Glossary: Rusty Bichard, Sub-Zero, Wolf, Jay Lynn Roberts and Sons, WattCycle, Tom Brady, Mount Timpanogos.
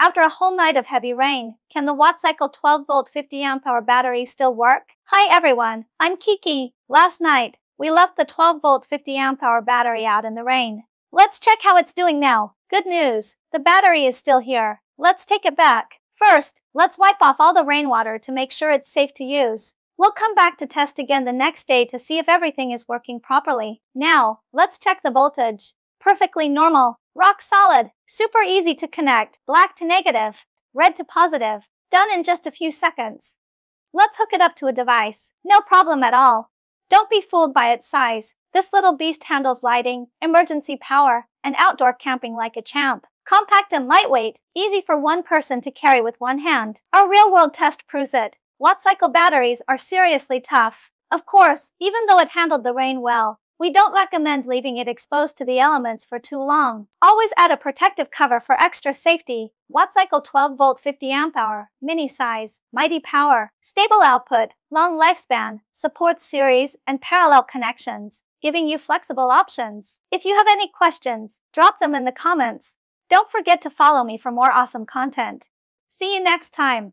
After a whole night of heavy rain, can the WattCycle 12-volt 50-amp-hour battery still work? Hi everyone, I'm Kiki. Last night, we left the 12-volt 50-amp-hour battery out in the rain. Let's check how it's doing now. Good news, the battery is still here. Let's take it back. First, let's wipe off all the rainwater to make sure it's safe to use. We'll come back to test again the next day to see if everything is working properly. Now, let's check the voltage. Perfectly normal. Rock solid. Super easy to connect. Black to negative. Red to positive. Done in just a few seconds. Let's hook it up to a device. No problem at all. Don't be fooled by its size. This little beast handles lighting, emergency power, and outdoor camping like a champ. Compact and lightweight. Easy for one person to carry with one hand. Our real-world test proves it. WattCycle batteries are seriously tough. Of course, even though it handled the rain well, we don't recommend leaving it exposed to the elements for too long. Always add a protective cover for extra safety. WattCycle 12-volt 50-amp-hour, mini size, mighty power, stable output, long lifespan, supports series and parallel connections, giving you flexible options. If you have any questions, drop them in the comments. Don't forget to follow me for more awesome content. See you next time.